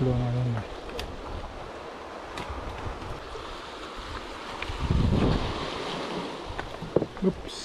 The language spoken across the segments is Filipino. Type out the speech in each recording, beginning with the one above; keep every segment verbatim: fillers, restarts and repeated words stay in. Luna, luna. Oops.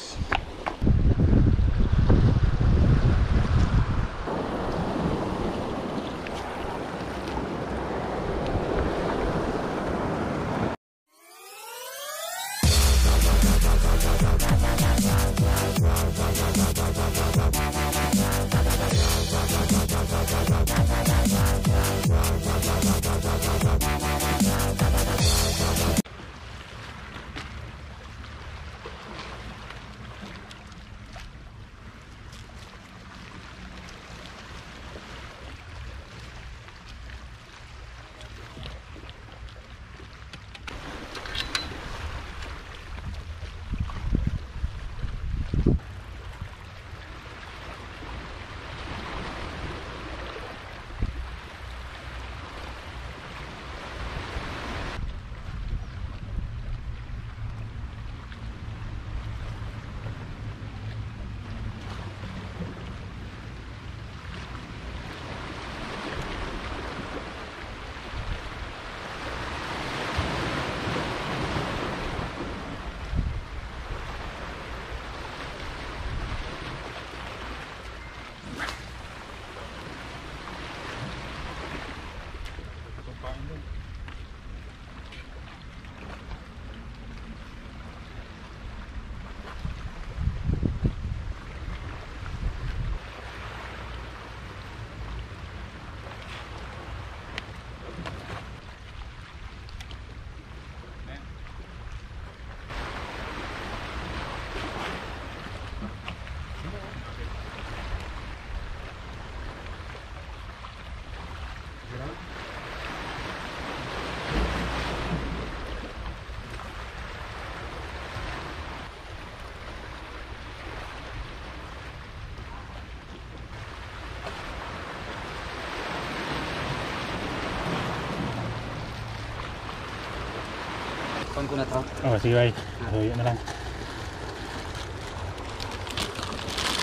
Con ahora sí va ahí, ayun na lang.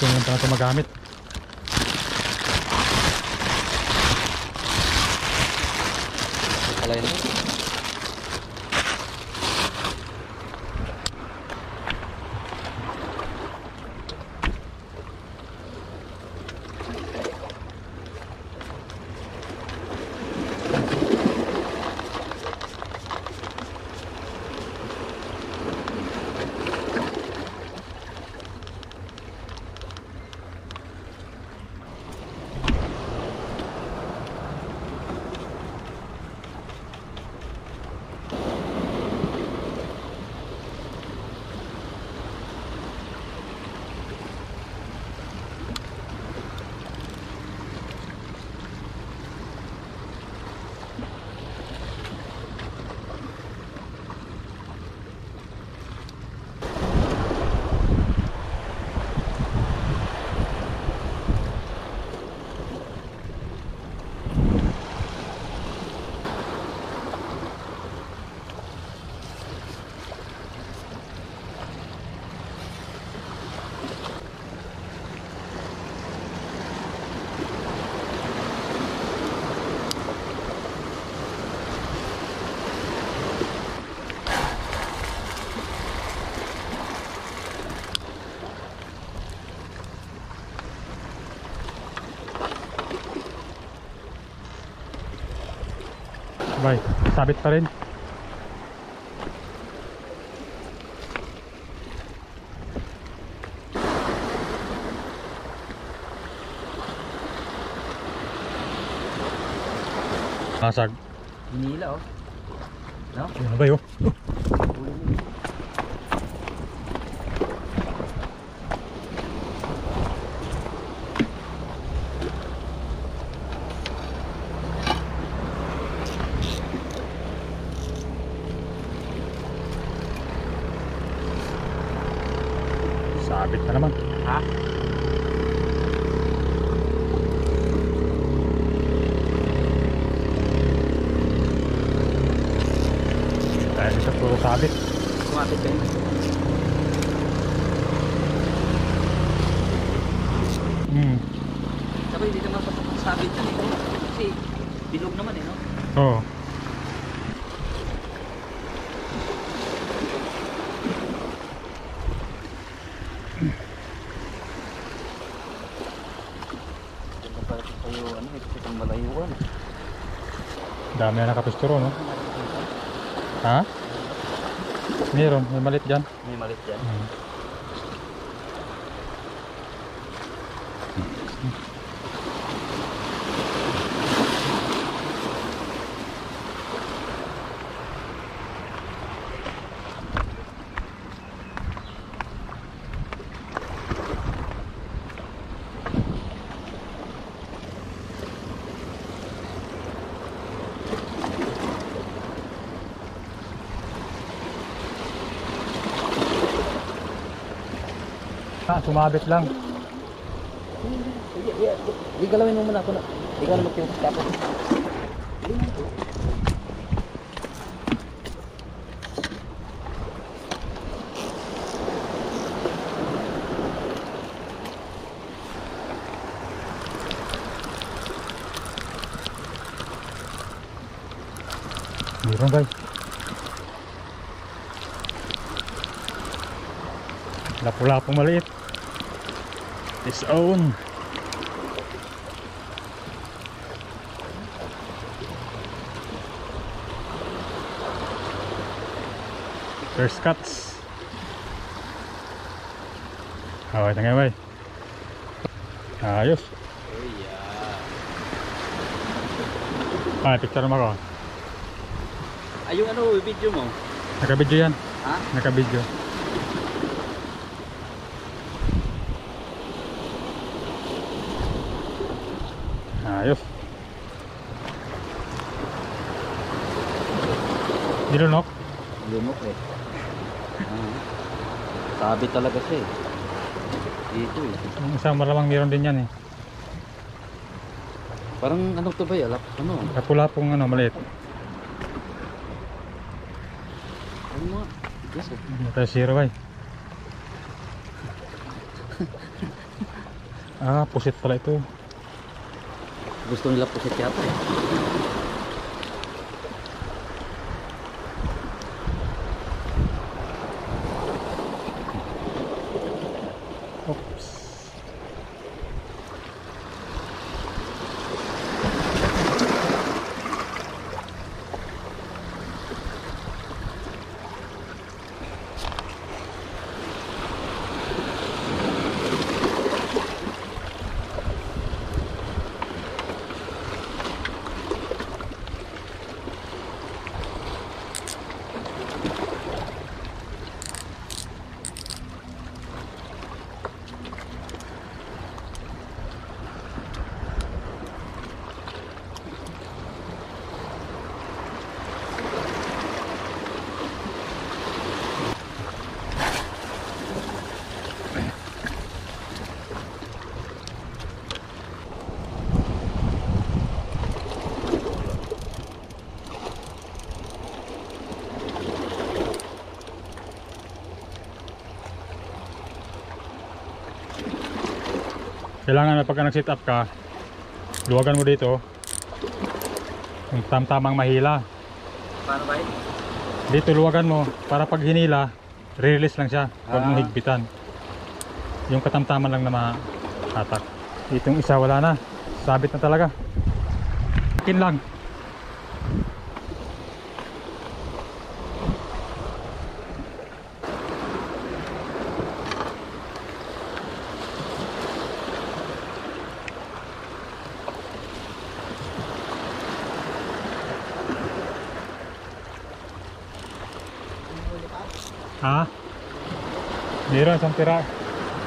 Pumunta na ito magamit. Kalay na. Ay, sabit pa rin. Masag. Hinila oh. No? Ano ba yun? Sabit na naman. Ha? Tayo dito puro sabit. Kumapit kayo. Hmm. Sabay, hindi naman pasok ang sabit. Kasi Bilog naman eh, no? Oo. Dami na nakapisturo, no? Ha? Meron, may malit dyan. May malit dyan. Hmm. Ah, sumabit lang. Hindi galawin mo muna ako na. Hindi ka na magpintas ka ako. Meron guys. Lapu-lapong maliit. Its own. First cuts. Oh, ito nga ba? Ayos. Ah, picture mo ako. Ay, yung ano, video mo? Naka-video yan. Ha? Naka-video. Ayos. Dilunok? Dilunok eh. Ah. Sabi talaga siya eh. Dito eh. Isang malamang meron din yan eh. Parang ano to ba eh? Ano? Lapulapong ano, maliit. Ano nga? Yes eh. Ano tayo zero ba eh? Ah, pusit pala ito. Gusto nila po sa tiyata eh. Oops. Kailangan na pagka nag-sit up ka, luwagan mo dito yung tam-tamang mahila. Paano ba yun? Dito luwagan mo para pag hinila, re-release lang siya. Huwag ah. mong higpitan. Yung katamtaman lang na ma-atak. Itong isa wala na. Sabit na talaga. Akin lang. Ha? Meron isang tira.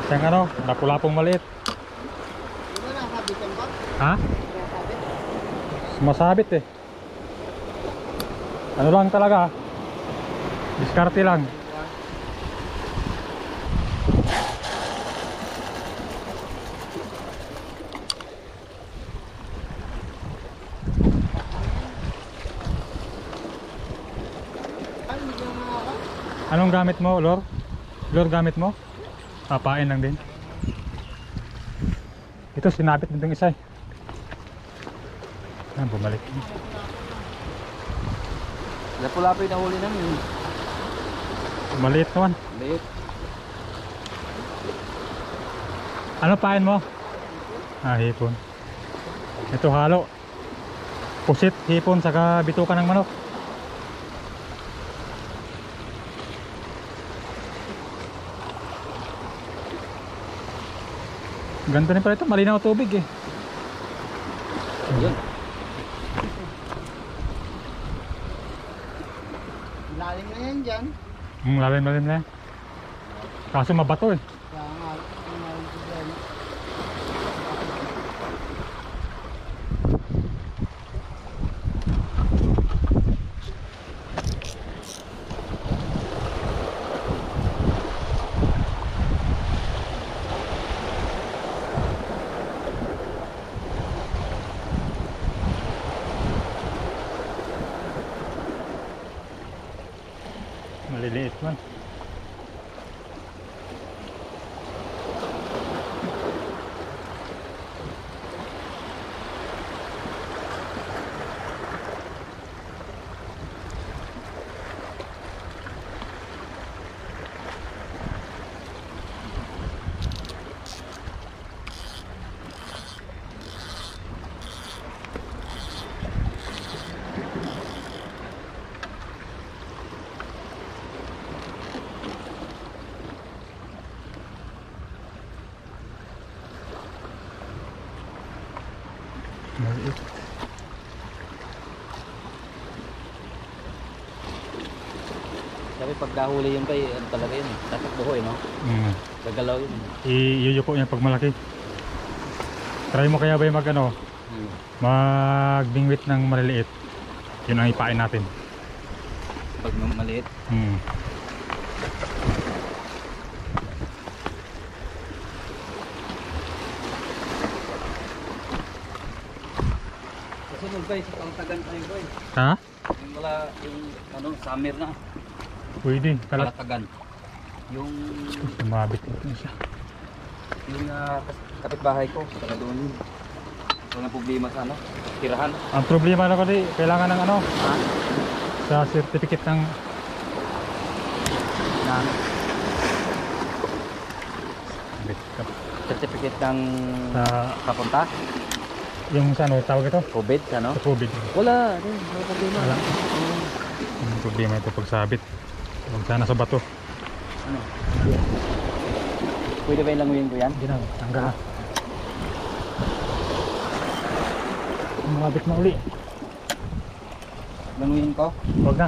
Isang ano, lapulapong maliit. Hindi na sabitan ba? Ha? Sumasabit eh. Ano lang talaga? Diskarte lang. Anong gamit mo, Lor? Lor, gamit mo? Papain lang din. Ito, sinabit din itong isa eh. Ah, bumalik. Lapula pa yung nahuli namin. Maliit naman. Maliit. Ano pain mo? Ah, hipon. Ito halo. Pusit, hipon, saka bituka ng manok. Ganda rin pala ito, malinaw tubig eh. Ayan. Lalim na yan dyan. Hmm, lalim lalim na yan. Kaso mabato eh. Maliliit man. Maliit. Sabi pag nahuli yun kayo, ano talaga yun eh, tatakbo eh, no? Mm. Gagalaw yun. Iyuyuko niya pag malaki. Try mo kaya ba yung mag ano, mm. magbingwit ng maliliit. Yun ang ipain natin. Pag maliit? Mm. Guys, ang tagan tayo guys. Ha? Yung wala, yung ano, summer na. Pwede, kalat. Kalatagan. Yung... Sumabit natin siya. Yung uh, kapitbahay ko, saka doon. Walang problema sa ano, tirahan. Ang problema na ko di, kailangan ng ano? Ha? Sa certificate ng... Na? Certificate ng... Sa... Kapunta? Yung sa ano, tawag ito? COVID, ano? Sa COVID. Wala, rin, wala problema. Wala. Ano yung problema ito pagsabit? Huwag sana sa bato. Ano? Pwede ba yung languyin ko yan? Hindi na, tangga ka. Malabit na uli. Languyin ko? Huwag na.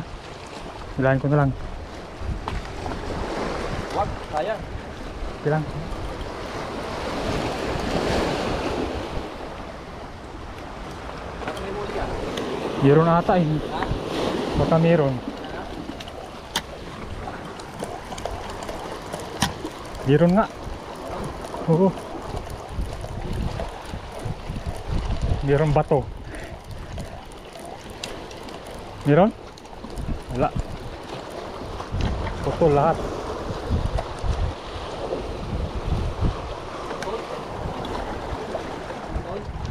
Hilahin ko na lang. Huwag, kaya. Hilang. Meron ata eh. Baka meron. Meron nga. Oo. Meron bato. Meron? Wala. Bato lahat.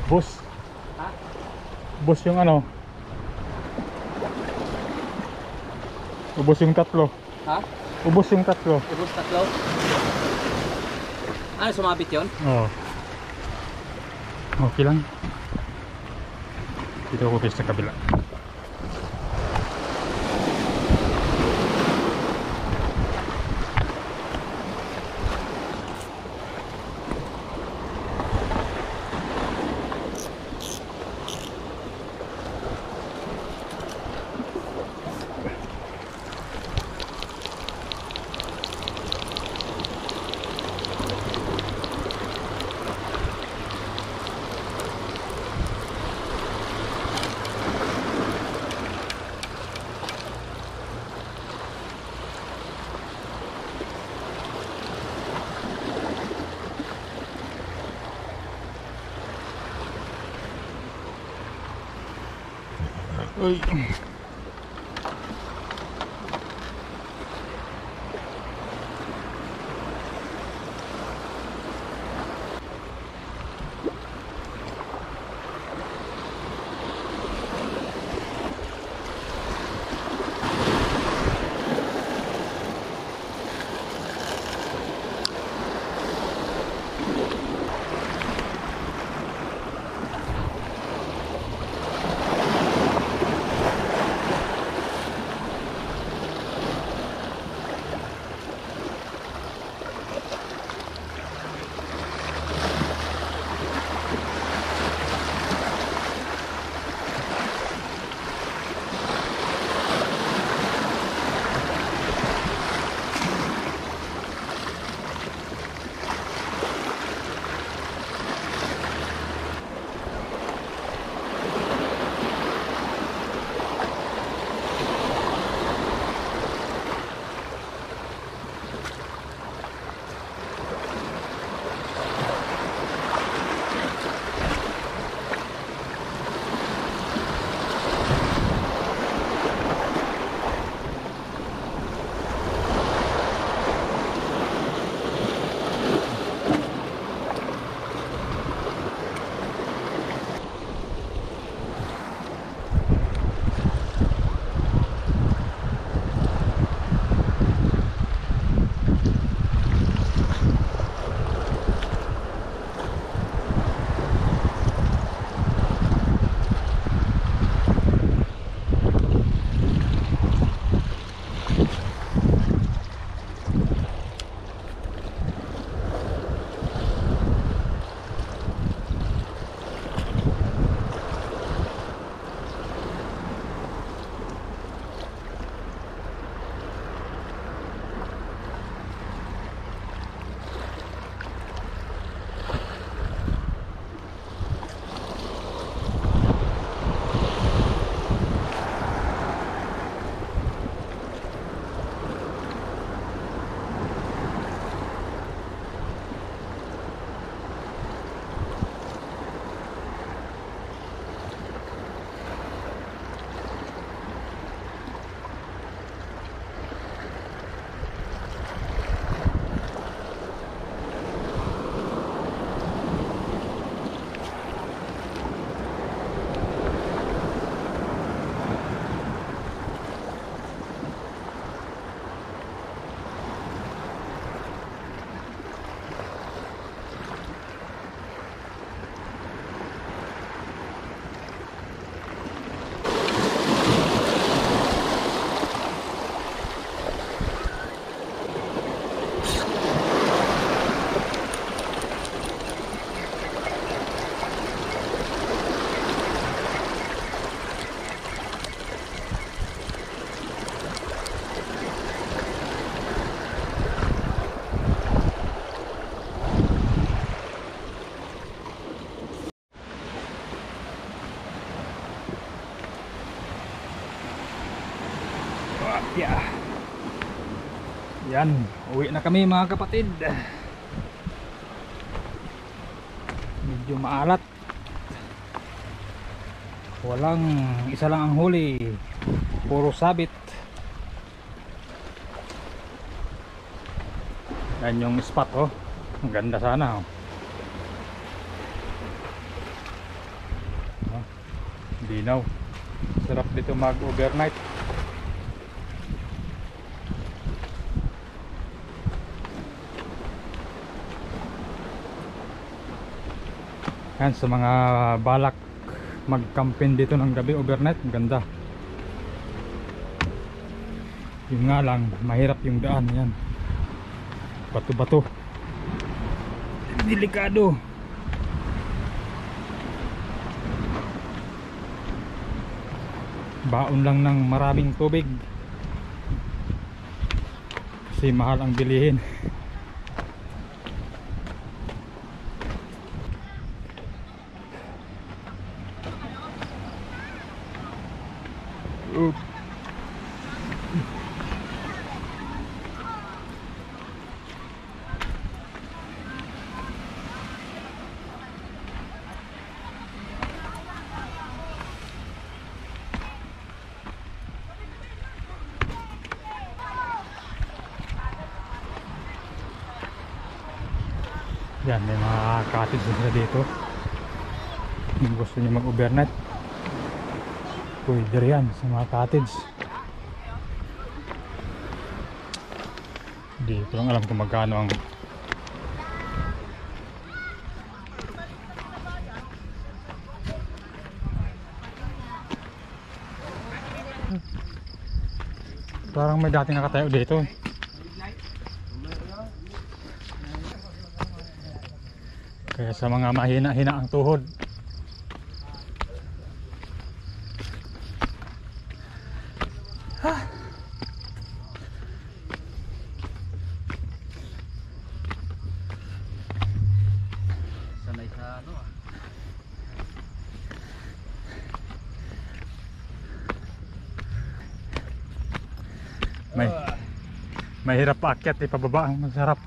Bus. Bus yung ano. Ubos yung tatlo. Ha? Ubos yung tatlo. Ubos tatlo? Ano, sumabit yun? Oo. Okay lang. Dito ako guys sa kabila. Uy. Yan, uwi na kami mga kapatid. Medyo maalat. Walang, isa lang ang huli. Puro sabit. Yan yung spot, oh. Ang ganda sana, oh. Dinaw. Sarap dito mag-overnight. Yan sa mga balak mag-camping dito ng gabi overnight, ganda. Yung nga lang, mahirap yung daan yan. Bato-bato. Delikado. Baon lang ng maraming tubig kasi mahal ang bilihin. Oops. Yan, may mga cottage na dito. Kung gusto nyo mag-overnight, pwede yan sa mga cottage. Hindi ko lang alam kung magkano ang parang may dating nakatayo dito eh. Kaya sa mga mahina-hina ang tuhod, ah. Sanay sa ano, ah. May mahirap paakyat, eh, pababa ang masarap.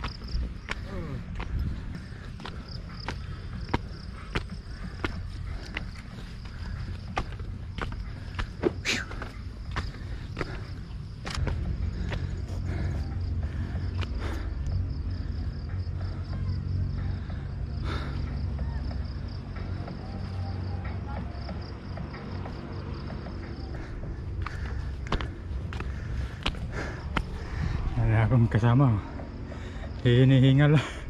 Akong kasama, hinihingal.